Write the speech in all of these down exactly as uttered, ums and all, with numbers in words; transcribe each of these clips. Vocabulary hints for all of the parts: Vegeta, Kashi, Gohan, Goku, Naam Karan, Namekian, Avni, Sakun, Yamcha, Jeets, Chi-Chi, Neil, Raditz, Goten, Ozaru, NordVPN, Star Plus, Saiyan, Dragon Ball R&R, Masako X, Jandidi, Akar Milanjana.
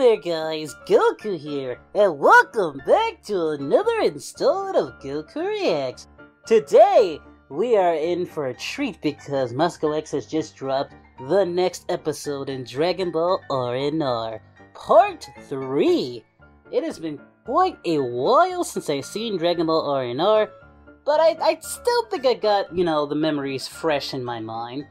there guys, Goku here, and welcome back to another installment of Goku Reacts. Today, we are in for a treat because Masako X has just dropped the next episode in Dragon Ball R and R, Part three. It has been quite a while since I've seen Dragon Ball R and R, but I, I still think I got, you know, the memories fresh in my mind.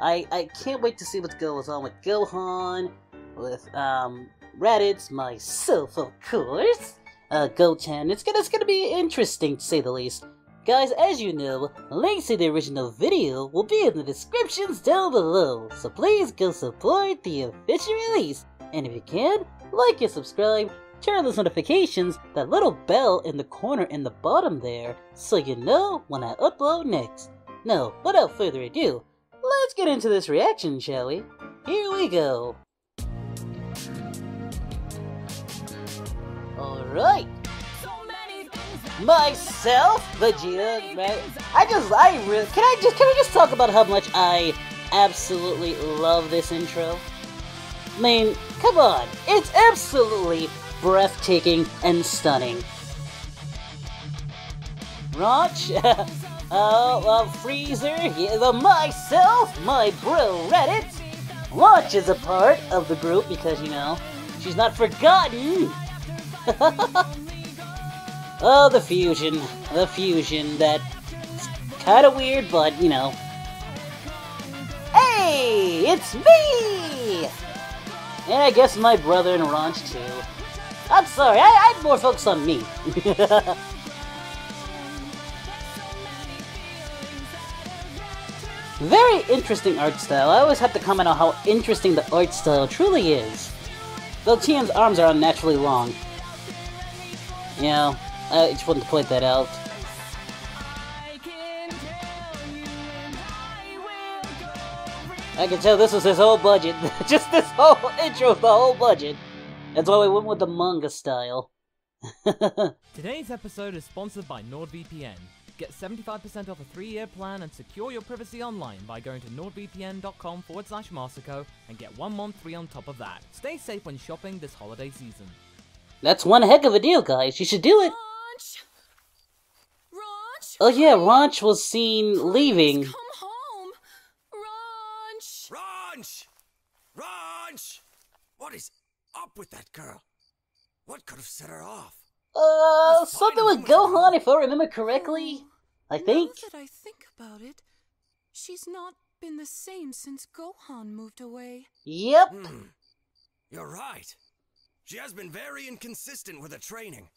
I, I can't wait to see what goes on with Gohan, with, um, Raditz, myself, of course, uh, Goten. It's gonna, it's gonna be interesting, to say the least. Guys, as you know, links to the original video will be in the descriptions down below, so please go support the official release. And if you can, like and subscribe, turn on those notifications, that little bell in the corner in the bottom there, so you know when I upload next. Now, without further ado, let's get into this reaction, shall we? Here we go! Alright! Myself, Vegeta, right? I just, I really, can I just, can we just talk about how much I absolutely love this intro? I mean, come on, it's absolutely breathtaking and stunning. Raunch, oh, well, Freezer, yeah, the myself, my bro, Raditz. Raunch is a part of the group because, you know, she's not forgotten. Oh, the fusion. The fusion. That's kind of weird, but, you know. Hey! It's me! And I guess my brother and Raunch, too. I'm sorry, I I'd more focus on me. Very interesting art style. I always have to comment on how interesting the art style truly is. Though T M's arms are unnaturally long. You know, I just wanted to point that out. I can tell this was his whole budget. Just this whole intro was the whole budget. That's why we went with the manga style. Today's episode is sponsored by NordVPN. Get seventy-five percent off a three-year plan and secure your privacy online by going to nordvpn.com forward slash Masako and get one month free on top of that. Stay safe when shopping this holiday season. That's one heck of a deal, guys. You should do it. Raunch. Raunch. Oh yeah, Raunch was seen leaving. Come home, Raunch. Raunch. Raunch. What is up with that girl? What could have set her off? Uh, Let's something with Gohan, if I remember correctly. I think. Now that I think about it, she's not been the same since Gohan moved away. Yep. Hmm. You're right. She has been very inconsistent with her training.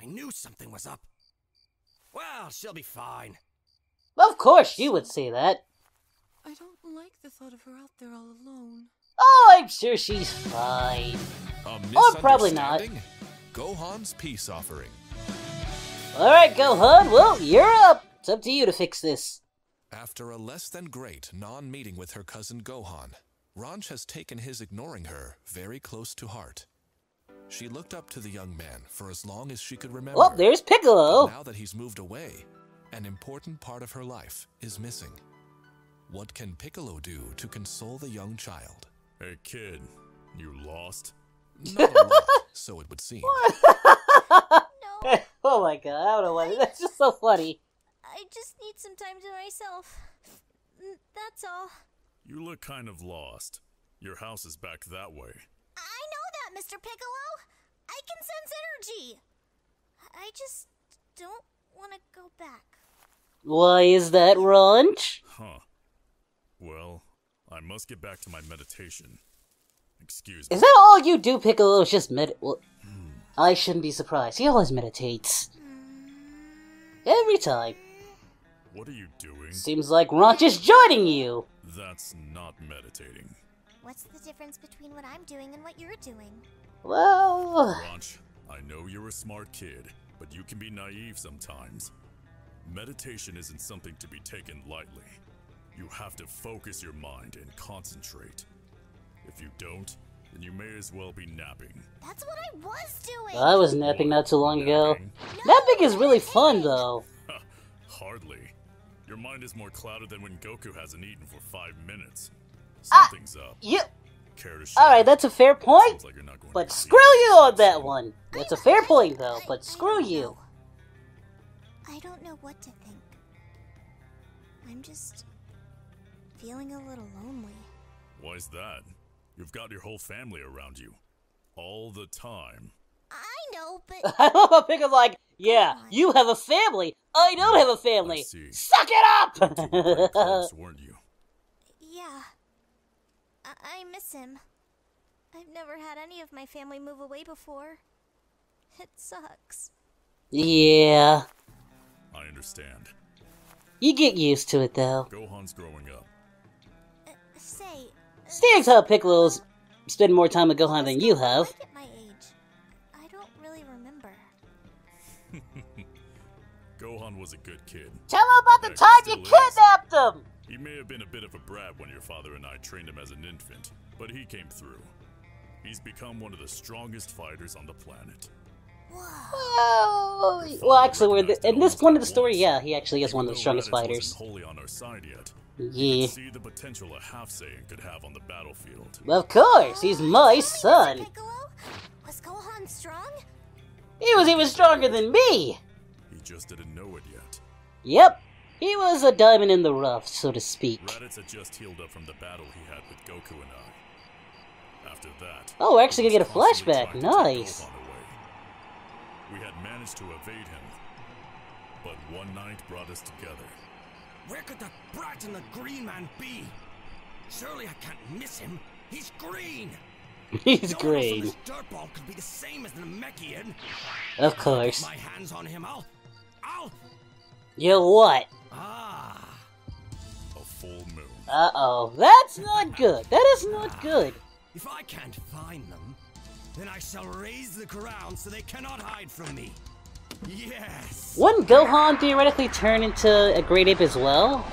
I knew something was up. Well, she'll be fine. Of course you would say that. I don't like the thought of her out there all alone. Oh, I'm sure she's fine. Or probably not. Gohan's peace offering. Alright, Gohan, well, you're up. It's up to you to fix this. After a less than great non-meeting with her cousin Gohan, Raunch has taken his ignoring her very close to heart. She looked up to the young man for as long as she could remember. Oh, there's Piccolo! Now that he's moved away, an important part of her life is missing. What can Piccolo do to console the young child? Hey kid, you lost? Not a lot, so it would seem. No. Oh my god, I don't know why, I, that's just so funny. I just need some time to myself. That's all. You look kind of lost. Your house is back that way. I know that, Mister Piccolo. I can sense energy. I just don't want to go back. Why is that, Raunch? Huh. Well, I must get back to my meditation. Excuse me. Is that all you do, Piccolo? It's just med- well, hmm. I shouldn't be surprised. He always meditates. Every time. What are you doing? Seems like Raunch is joining you. That's not meditating. What's the difference between what I'm doing and what you're doing? Well... Raunch, I know you're a smart kid, but you can be naive sometimes. Meditation isn't something to be taken lightly. You have to focus your mind and concentrate. If you don't, then you may as well be napping. That's what I was doing! I was napping not too long ago. No, napping is really fun, though. Hardly. Your mind is more clouded than when Goku hasn't eaten for five minutes. Something's uh, up. You, Alright, that's a fair point, like but screw you on that one! That's a fair point, though, but screw you! I don't know what to think. I'm just feeling a little lonely. Why's that? You've got your whole family around you. All the time. I know, but... I love how Piccolo's like, yeah, you have a family! I don't have a family! Suck it up! You were close, weren't you? Yeah. I miss him. I've never had any of my family move away before. It sucks. Yeah. I understand. You get used to it, though. Gohan's growing up. Uh, say... Stands how Piccolo's spend more time with Gohan than you have. Like at my age. I don't really remember. Gohan was a good kid. Tell him about the time you kidnapped him! He may have been a bit of a brat when your father and I trained him as an infant, but he came through. He's become one of the strongest fighters on the planet. Whoa. Well, actually, we're the, at this point of the story, yeah, he actually is one of the strongest fighters. Wholly on our side yet. Yeah. See the potential a half Saiyan could have on the battlefield. Well, of course, he's my son. Was Gohan strong? He was even stronger than me. He just didn't know it yet. Yep. He was a diamond in the rough, so to speak. Raditz had just healed up from the battle he had with Goku and I. After that, oh, we're actually gonna get a flashback. Nice. We had managed to evade him, but one night brought us together. Where could the brat and the green man be? Surely I can't miss him. He's green. He's no green. This dirtball could be the same as the Namekian. Of course. If I get my hands on him, I'll, I'll. You what? Ah, a full moon. Uh-oh, that's not good. That is not good. If I can't find them, then I shall raise the ground so they cannot hide from me. Yes. Wouldn't Gohan theoretically turn into a great ape as well?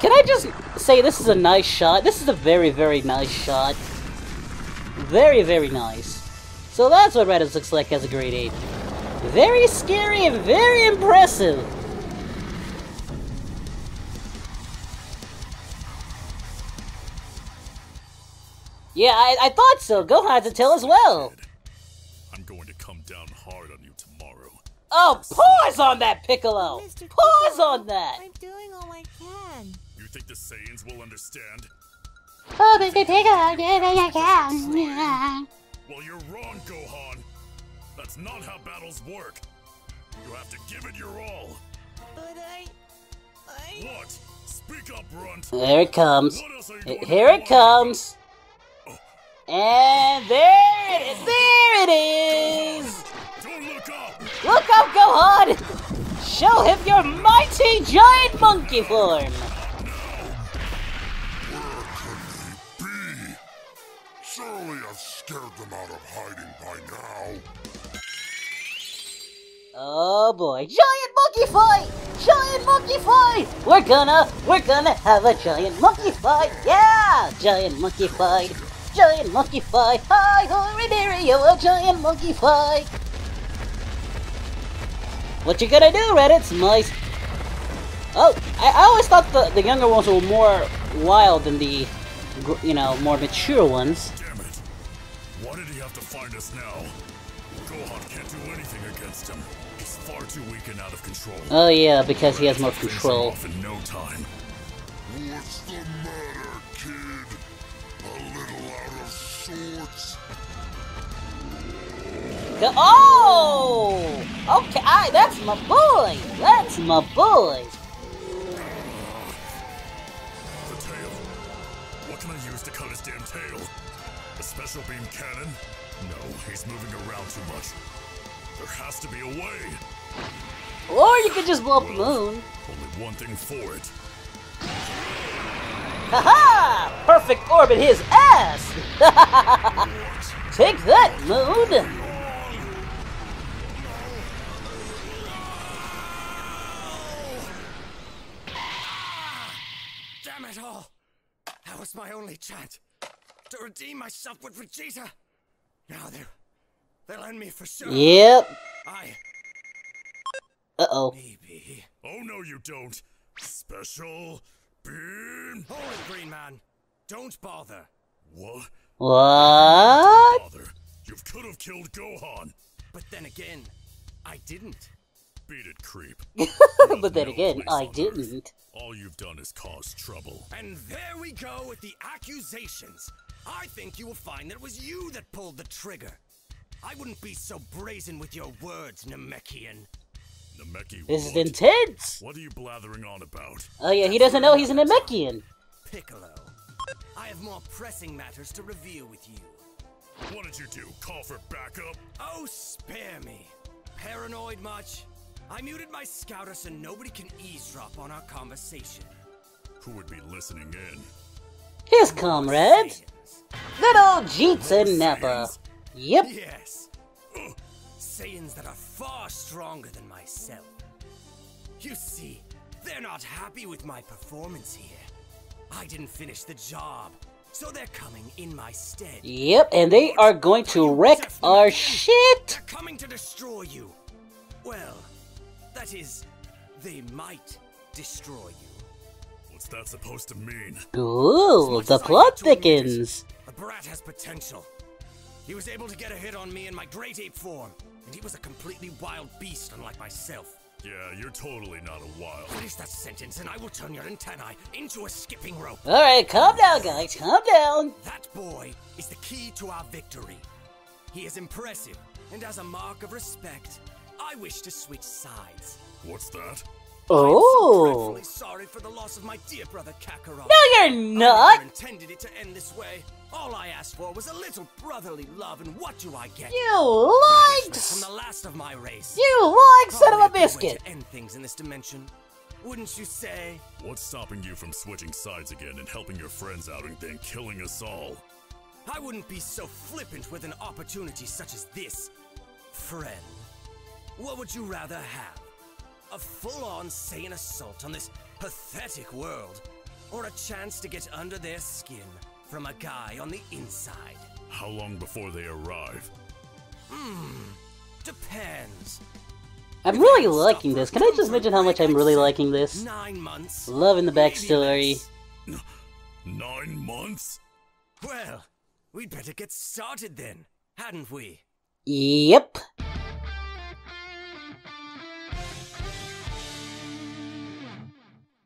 Can I just say this is a nice shot? This is a very, very nice shot. Very, very nice. So that's what Raditz looks like as a great ape. Very scary and very impressive. Yeah, I, I thought so. Gohan had to tell as well. I'm going to come down hard on you tomorrow. Oh, pause on that, Piccolo. Pause on that. I'm doing all I can. You think the Saiyans will understand? Oh, they can take it. Well, you're wrong, Gohan. That's not how battles work. You have to give it your all. But I... I... What? Speak up, Runt. There it comes. Here it comes. Oh. And there it is. There it is. Don't look up. Look up, Gohan. Show him your mighty giant monkey form. No. Where could they be? Surely I've scared them out of hiding by now. Oh boy, giant monkey fight! Giant monkey fight! We're gonna, we're gonna have a giant monkey fight! Yeah! Giant monkey fight! Giant monkey fight! Hi, hurry, dearie, you a giant monkey fight! What you gonna do, Raditz? Nice. Oh, I, I always thought the, the younger ones were more wild than the, you know, more mature ones. Damn it! Why did he have to find us now? Gohan can't do anything against him. He's far too weak and out of control. Oh yeah, because he has more control. In no time. What's the matter, kid? A little out of sorts. The oh! Okay, I, that's my boy. That's my boy. The tail. What can I use to cut his damn tail? A special beam cannon? No, he's moving around too much. There has to be a way. Or you could just blow up the moon. Only one thing for it. Haha! -ha! Perfect orbit his ass! Take that, moon! Damn it all! That was my only chance to redeem myself with Vegeta. Now they're, they'll end me for sure. Yep. I... Uh-oh. Maybe. Oh, no, you don't. Special beam. Holy green man. Don't bother. What? What? Don't bother. You could have killed Gohan. But then again, I didn't. Beat it, creep. But then again, I didn't. All you've done is cause trouble. And there we go with the accusations. I think you will find that it was you that pulled the trigger. I wouldn't be so brazen with your words, Namekian. Nameki, this is intense. What are you blathering on about? Oh yeah, he doesn't know he's a Namekian. Piccolo, I have more pressing matters to reveal with you. What did you do? Call for backup? Oh, spare me. Paranoid much? I muted my scouter so nobody can eavesdrop on our conversation. Who would be listening in? His comrades. Good old Jeets and Nappa. Yep. Yes. Uh, Saiyans that are far stronger than myself. You see, they're not happy with my performance here. I didn't finish the job, so they're coming in my stead. Yep, and they are going to wreck our shit. They're coming to destroy you. Well, that is, they might destroy you. What's that supposed to mean? Ooh, the plot thickens. The brat has potential. He was able to get a hit on me in my great ape form, and he was a completely wild beast unlike myself. Yeah, you're totally not a wild. Finish that sentence and I will turn your antennae into a skipping rope. Alright, calm down guys, calm down. That boy is the key to our victory. He is impressive, and as a mark of respect, I wish to switch sides. What's that? Oh. I'm so dreadfully sorry for the loss of my dear brother Kakarot. No, you're not. I never intended it to end this way. All I asked for was a little brotherly love, and what do I get? You lied. From the last of my race. You lied, son of a biscuit. To end things in this dimension, wouldn't you say? What's stopping you from switching sides again and helping your friends out, and then killing us all? I wouldn't be so flippant with an opportunity such as this, friend. What would you rather have? A full-on Saiyan assault on this pathetic world, or a chance to get under their skin from a guy on the inside? How long before they arrive? Hmm, depends. I'm really liking this. Can I just mention how much I'm really liking this? Nine months. Loving the backstory. Nine months? Well, we'd better get started then, hadn't we? Yep.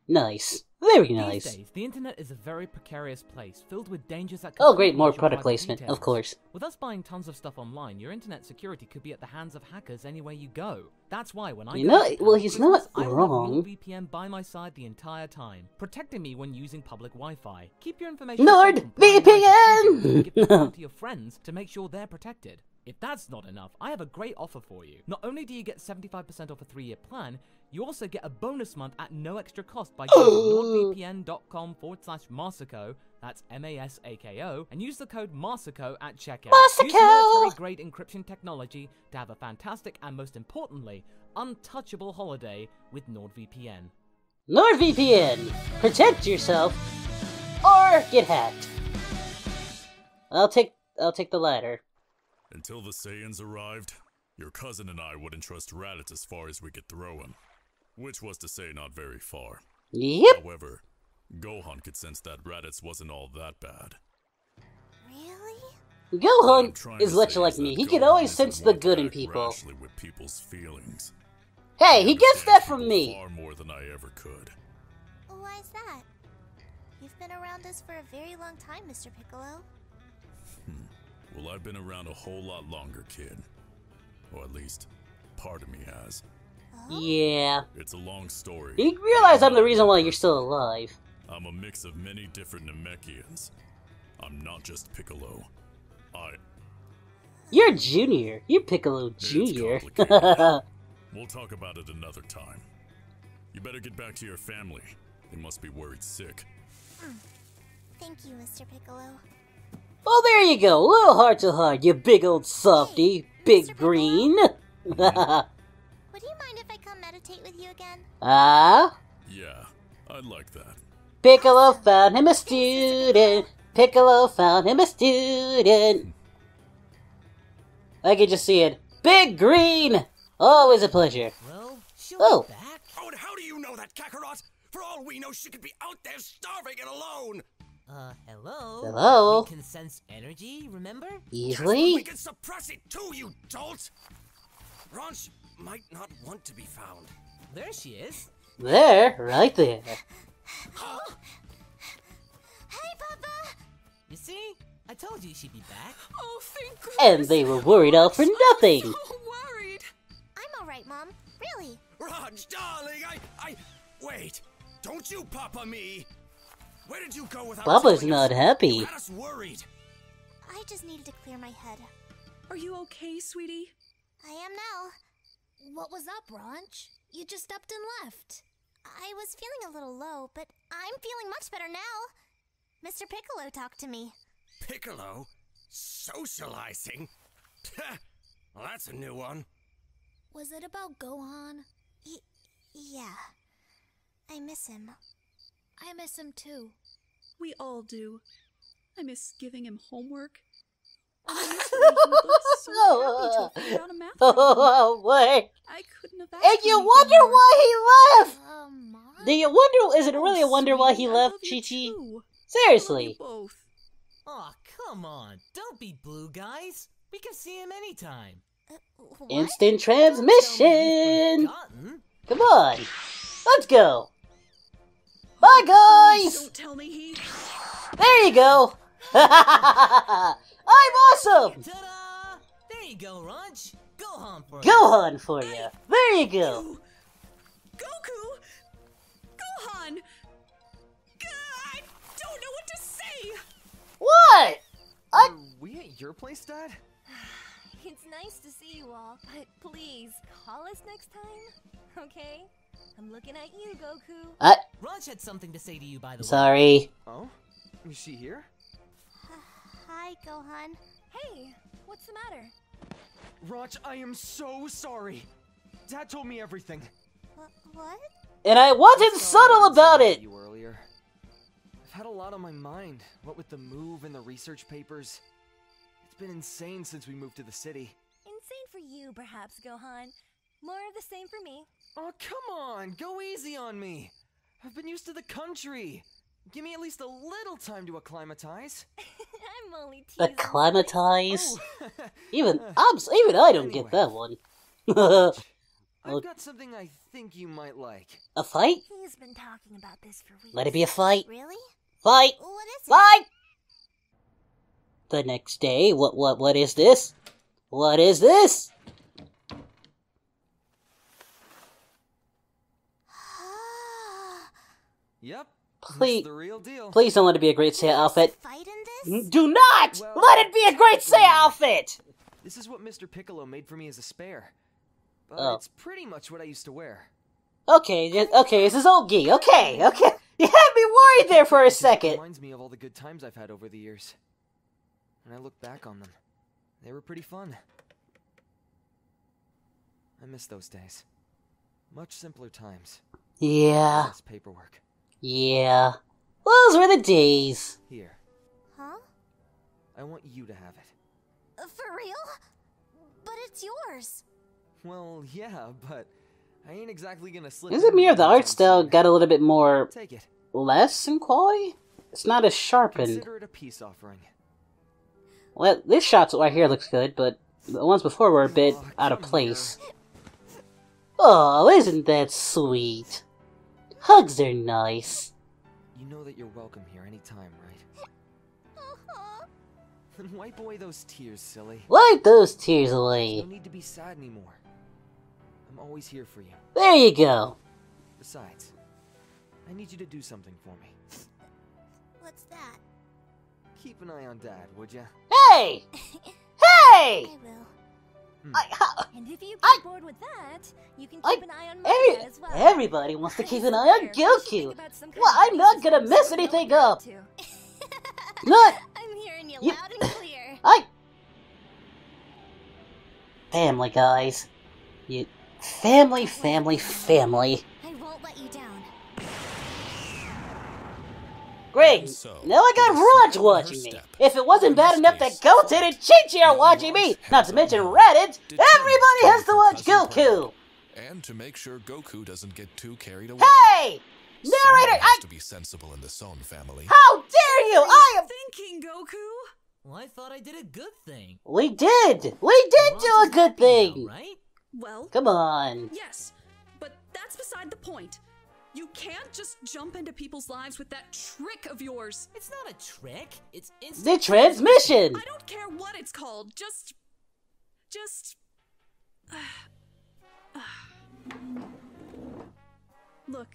Nice. Very nice. These days, the internet is a very precarious place, filled with dangers that could... Oh great, more product placement, details. Of course. With us buying tons of stuff online, your internet security could be at the hands of hackers anywhere you go. That's why when I... You know, well, he's not wrong. NordVPN by my side the entire time, protecting me when using public Wi-Fi. Keep your information... NordVPN! Give it to your friends to make sure they're protected. If that's not enough, I have a great offer for you. Not only do you get seventy-five percent off a three-year plan, you also get a bonus month at no extra cost by going to nordvpn.com forward slash Masako, that's M A S A K O, and use the code Masako at checkout. Masako! Use military-grade encryption technology to have a fantastic and, most importantly, untouchable holiday with NordVPN. NordVPN! Protect yourself, or get hacked. I'll take, I'll take the latter. Until the Saiyans arrived, your cousin and I wouldn't trust Raditz as far as we could throw him. Which was to say not very far. Yep. However, Gohan could sense that Raditz wasn't all that bad. Really? Gohan is much like me. He can always sense the good in people. With people's feelings. Hey, he gets that from me. Far more than I ever could. Why is that? You've been around us for a very long time, Mister Piccolo. Well, I've been around a whole lot longer, kid. Or at least, part of me has. Yeah. It's a long story. You realize I'm the reason why you're still alive. I'm a mix of many different Namekians. I'm not just Piccolo. I... You're Junior. You're Piccolo Junior. We'll talk about it another time. You better get back to your family. They must be worried sick. Thank you, Mister Piccolo. Well, there you go. A little heart to heart, you big old softy. Hey, big green. Would you mind if I come meditate with you again? Ah? Uh, yeah, I like that. Piccolo found him a student. Piccolo found him a student. I can just see it. Big green. Always a pleasure. Well, oh. Back. Oh, and how do you know that, Kakarot? For all we know, she could be out there starving and alone. Uh, hello? Hello? We can sense energy, remember? Easily? We can suppress it too, you dolt! Ranch might not want to be found. There she is. There? Right there. Huh? Hey, Papa! You see? I told you she'd be back. Oh, thank goodness. And they were worried out for nothing! I'm so worried! I'm alright, Mom. Really. Raj, darling, I... I... Wait. Don't you Papa me! Where did you go without Papa's not us? Happy. You had us worried. I just needed to clear my head. Are you okay, sweetie? I am now. What was up, Ranch? You just upped and left. I was feeling a little low, but I'm feeling much better now. Mister Piccolo talked to me. Piccolo? Socializing? Well, that's a new one. Was it about Gohan? Y yeah. I miss him. I miss him too. We all do. I miss giving him homework. And I miss reading books. So happy to figure out a math problem. Oh boy! I couldn't have asked. And you wonder anymore. Why he left. Uh, Mom? Do you wonder? Is it really a wonder why he left, Chi Chi? Seriously. Both. Aw, oh, come on! Don't be blue, guys. We can see him anytime. Uh, Instant transmission. Come on, let's go. Bye, guys! Don't tell me he... There you go! I'm awesome! Ta-da! There you go, Ranch. Gohan for you. Gohan for you. There you go. You. Goku! Gohan! I don't know what to say! What? I... Are we at your place, Dad? It's nice to see you all, but please, call us next time, okay? I'm looking at you, Goku. Uh, Raj had something to say to you, by the way. Sorry. Oh? Is she here? Uh, hi, Gohan. Hey, what's the matter? Raj, I am so sorry. Dad told me everything. Wh what? And I wasn't subtle about it! You earlier. I've had a lot on my mind, what with the move and the research papers. It's been insane since we moved to the city. Insane for you, perhaps, Gohan. More of the same for me. Oh, come on! Go easy on me! I've been used to the country! Give me at least a little time to acclimatize. I'm only teasing. Acclimatize? Oh. even, I'm, even I don't anyway. Get that one. Well, I've got something I think you might like. A fight? He's been talking about this for weeks. Let it be a fight. Really? Fight! What is fight! It? The next day, what, what, what is this? What is this? Yep. Please, the real deal. Please don't let it be a great Saiyan outfit. Fight in this? Do not well, let it be a great Saiyan outfit. This is what Mister Piccolo made for me as a spare. But oh. It's pretty much what I used to wear. Okay, okay, this is old gi. Okay, okay. You had me worried there for a second. It reminds me of all the good times I've had over the years. When I look back on them, they were pretty fun. I miss those days. Much simpler times. Yeah. Less paperwork. Yeah. Those were the days. Here. Huh? I want you to have it. Uh, for real? But it's yours. Well, yeah, but I ain't exactly gonna slip. Is it me or the art style got a little bit more... Take it. Less in quality? It's not as sharpened. Consider it a peace offering. Well, this shot right here looks good, but the ones before were a bit oh, out of place. Here. Oh, isn't that sweet? Hugs are nice. You know that you're welcome here anytime, right? Uh-huh. Then wipe away those tears, silly. Wipe those tears away. You don't need to be sad anymore. I'm always here for you. There you go. Besides, I need you to do something for me. What's that? Keep an eye on Dad, would ya? Hey! Hey! I will. Hmm. I, uh, and if you get bored with that, you can keep I, an eye on Mario every, as well. Everybody wants to keep an eye on Goku. Well, I'm not gonna mess anything up. Look, I'm hearing you, you loud and clear. I. Family, guys. You, family, family, family. I won't let you down. Great. So, now I got Raj watching me. If it wasn't bad enough that Goten and Chi-Chi are watching me, not to mention Raditz, everybody has to watch Goku. And to make sure Goku doesn't get too carried away. Hey! Narrator, I to be sensible in the Son family. How dare you? I am thinking, Goku. Well, I thought I did a good thing. We did! We did do a good thing! Now, right? Well... Come on. Yes, but that's beside the point. You can't just jump into people's lives with that trick of yours. It's not a trick. It's instant... The transmission! I don't care what it's called. Just... Just... Uh, uh. Look,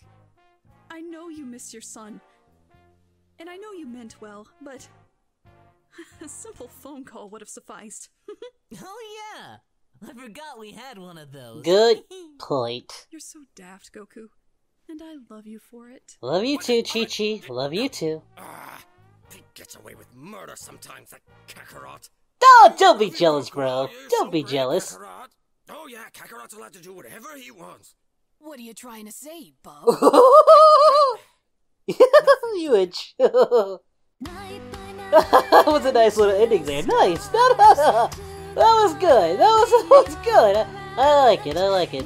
I know you miss your son. And I know you meant well, but... A simple phone call would have sufficed. Oh, yeah. I forgot we had one of those. Good point. You're so daft, Goku. And I love you for it. Love you too, Chi-Chi. Love you too. Ah, he gets away with murder sometimes, that Kakarot. Oh, don't be jealous, bro. Don't be jealous. Oh, yeah, Kakarot's allowed to do whatever he wants. What are you trying to say, Bob? You itch. That was a nice little ending there. Nice. No, no, no. That was good. That was, that was good. I, I like it. I like it.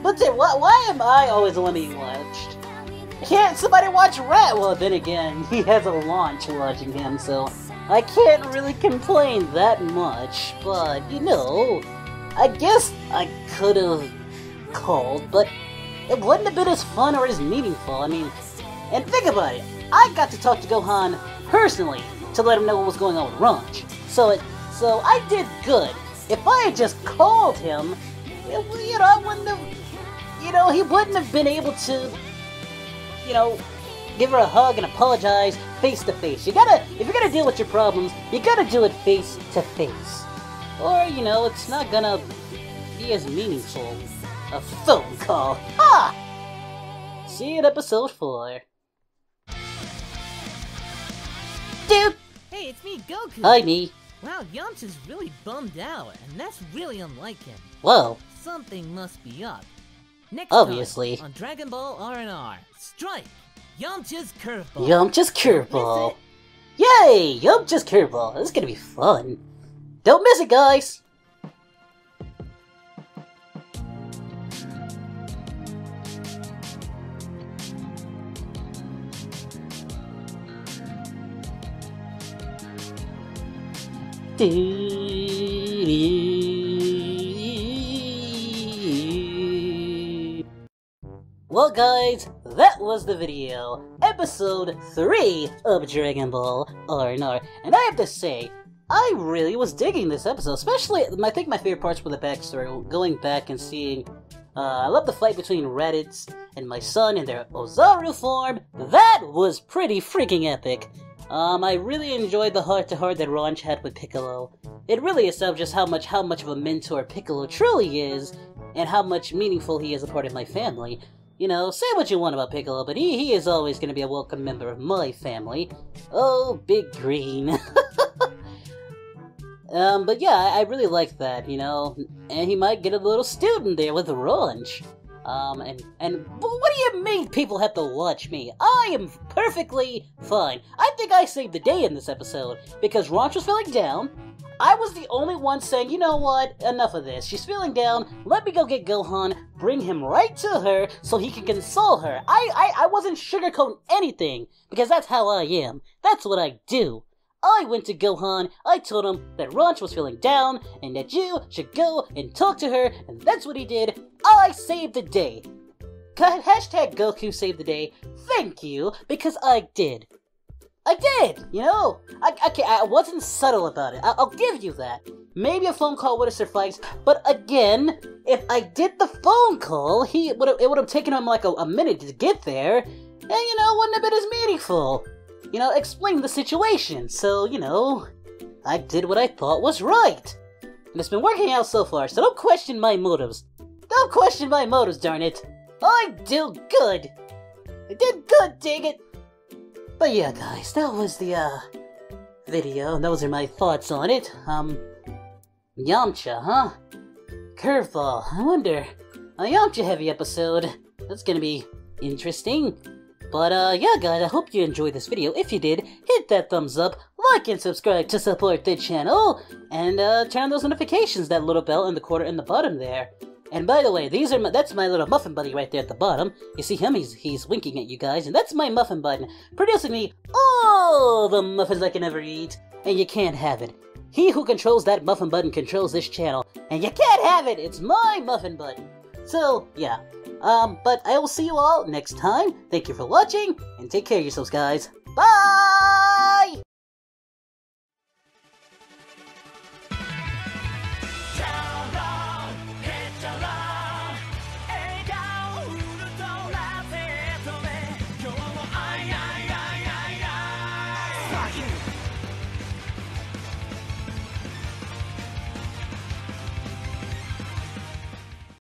But then, why, why am I always the one being watched? Can't somebody watch Rat? Well, then again, he has a launch watching him, so I can't really complain that much. But you know, I guess I could have called, but it wouldn't have been as fun or as meaningful. I mean, and think about it. I got to talk to Gohan personally to let him know what was going on with Ranch. So it, so I did good. If I had just called him, it, you know, I wouldn't have, you know, he wouldn't have been able to, you know, give her a hug and apologize face to face. You gotta, if you're gonna deal with your problems, you gotta do it face to face. Or, you know, it's not gonna be as meaningful. A phone call. Ha! See you in episode four. Dude. Hey, it's me, Goku. Hi, me. Wow, Yamcha's really bummed out, and that's really unlike him. Whoa. Something must be up. Next Obviously. Time on Dragon Ball R and R, strike Yamcha's curveball. Yamcha's curveball. Yay, Yamcha's curveball. This is gonna be fun. Don't miss it, guys. Well, guys, that was the video, episode three of Dragon Ball R and R, and I have to say, I really was digging this episode, especially, I think my favorite parts were the backstory, going back and seeing, uh, I love the fight between Raditz and my son in their Ozaru form. That was pretty freaking epic. Um, I really enjoyed the heart-to-heart that Ranch had with Piccolo. It really established just how much how much of a mentor Piccolo truly is, and how much meaningful he is a part of my family. You know, say what you want about Piccolo, but he, he is always going to be a welcome member of my family. Oh, Big Green. um, but yeah, I, I really like that, you know. And he might get a little student there with Ranch. Um, and, and what do you mean people have to watch me? I am perfectly fine. I think I saved the day in this episode, because Ranch was feeling down. I was the only one saying, you know what, enough of this. She's feeling down, let me go get Gohan, bring him right to her so he can console her. I, I, I wasn't sugarcoating anything, because that's how I am. That's what I do. I went to Gohan, I told him that Ranch was feeling down, and that you should go and talk to her, and that's what he did. I saved the day. Hashtag Goku saved the day. Thank you, because I did. I did, you know? I, I, I wasn't subtle about it, I, I'll give you that. Maybe a phone call would have sufficed, but again, if I did the phone call, he would have, it would have taken him like a, a minute to get there, and you know, wouldn't have been as meaningful. You know, explain the situation, so, you know, I did what I thought was right. And it's been working out so far, so don't question my motives. Don't question my motives, darn it. I did good. I did good, dang it. But yeah, guys, that was the, uh, video. Those are my thoughts on it. Um, Yamcha, huh? Curveball, I wonder. A Yamcha-heavy episode. That's gonna be interesting. But, uh, yeah, guys, I hope you enjoyed this video. If you did, hit that thumbs up, like and subscribe to support the channel, and, uh, turn on those notifications, that little bell in the corner in the bottom there. And by the way, these are my, that's my little muffin buddy right there at the bottom. You see him? He's he's winking at you guys. And that's my muffin button, producing me all the muffins I can ever eat. And you can't have it. He who controls that muffin button controls this channel. And you can't have it! It's my muffin button. So, yeah. Um, but I will see you all next time. Thank you for watching. And take care of yourselves, guys. Bye!